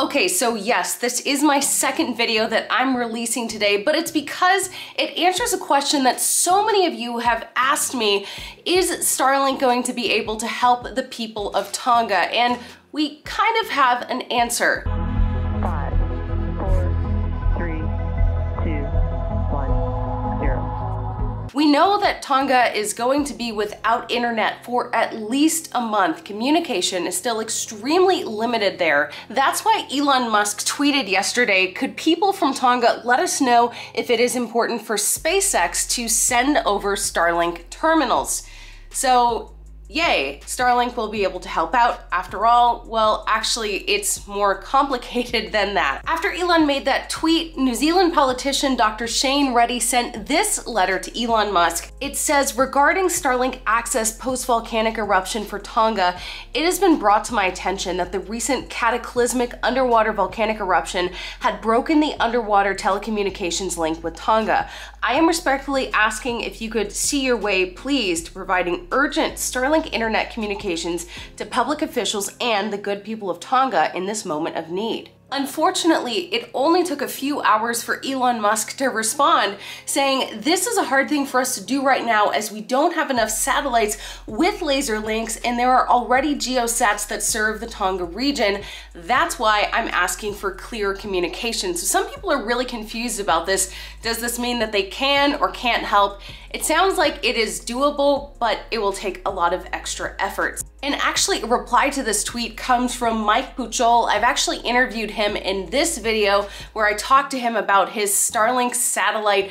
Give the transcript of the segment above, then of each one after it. Okay, so yes, this is my second video that I'm releasing today, but it's because it answers a question that so many of you have asked me. Is Starlink going to be able to help the people of Tonga? And we kind of have an answer. 5, 4, 3, 2, 1, 0. We know that Tonga is going to be without internet for at least a month. Communication is still extremely limited there. That's why Elon Musk tweeted yesterday, could people from Tonga let us know if it is important for SpaceX to send over Starlink terminals? So, yay, Starlink will be able to help out. After all, well, actually, it's more complicated than that. After Elon made that tweet, New Zealand politician Dr. Shane Reddy sent this letter to Elon Musk. It says, regarding Starlink access post-volcanic eruption for Tonga, it has been brought to my attention that the recent cataclysmic underwater volcanic eruption had broken the underwater telecommunications link with Tonga. I am respectfully asking if you could see your way, please, to providing urgent Starlink internet communications to public officials and the good people of Tonga in this moment of need. Unfortunately, it only took a few hours for Elon Musk to respond, saying, this is a hard thing for us to do right now as we don't have enough satellites with laser links and there are already geosats that serve the Tonga region. That's why I'm asking for clear communication. So some people are really confused about this. Does this mean that they can or can't help? It sounds like it is doable, but it will take a lot of extra efforts. And actually, a reply to this tweet comes from Mike Puchol. I've actually interviewed him in this video where I talked to him about his Starlink satellite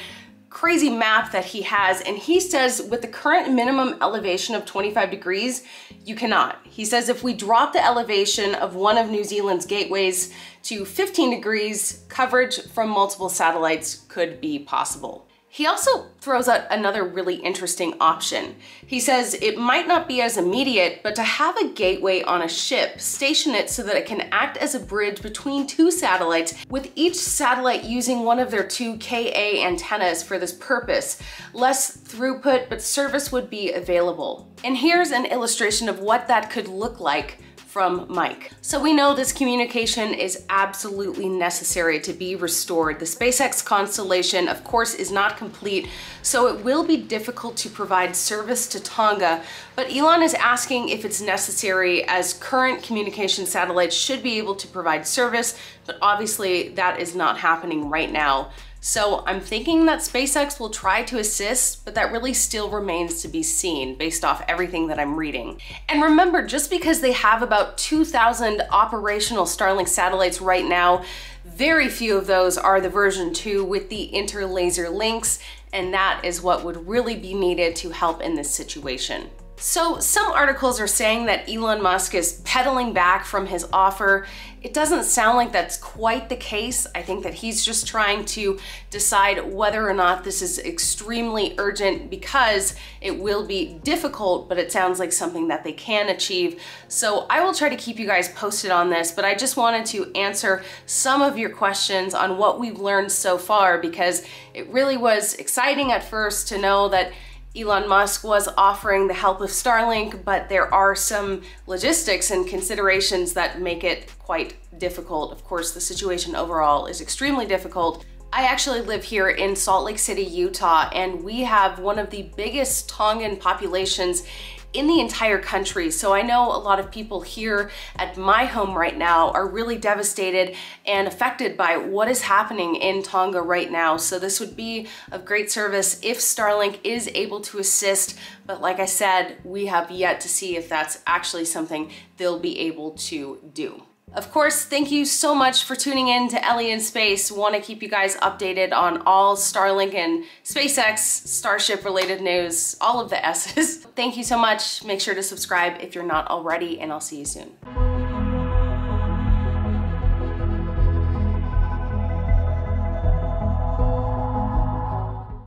crazy map that he has, and he says with the current minimum elevation of 25 degrees, you cannot. He says if we drop the elevation of one of New Zealand's gateways to 15 degrees, coverage from multiple satellites could be possible. He also throws out another really interesting option. He says it might not be as immediate, but to have a gateway on a ship, station it so that it can act as a bridge between two satellites, with each satellite using one of their two KA antennas for this purpose. Less throughput, but service would be available. And here's an illustration of what that could look like from Mike. So we know this communication is absolutely necessary to be restored. The SpaceX constellation, of course, is not complete, so it will be difficult to provide service to Tonga, but Elon is asking if it's necessary as current communication satellites should be able to provide service, but obviously that is not happening right now. So I'm thinking that SpaceX will try to assist, but that really still remains to be seen based off everything that I'm reading. And remember, just because they have about 2,000 operational Starlink satellites right now, very few of those are the version 2 with the interlaser links, and that is what would really be needed to help in this situation. So some articles are saying that Elon Musk is pedaling back from his offer. It doesn't sound like that's quite the case. I think that he's just trying to decide whether or not this is extremely urgent because it will be difficult, but it sounds like something that they can achieve. So I will try to keep you guys posted on this, but I just wanted to answer some of your questions on what we've learned so far, because it really was exciting at first to know that Elon Musk was offering the help of Starlink, but there are some logistics and considerations that make it quite difficult. Of course, the situation overall is extremely difficult. I actually live here in Salt Lake City, Utah, and we have one of the biggest Tongan populations in the entire country. So I know a lot of people here at my home right now are really devastated and affected by what is happening in Tonga right now. So this would be of great service if Starlink is able to assist. But like I said, we have yet to see if that's actually something they'll be able to do. Of course, thank you so much for tuning in to Ellie in Space. Want to keep you guys updated on all Starlink and SpaceX, Starship related news, all of the S's. Thank you so much. Make sure to subscribe if you're not already, and I'll see you soon.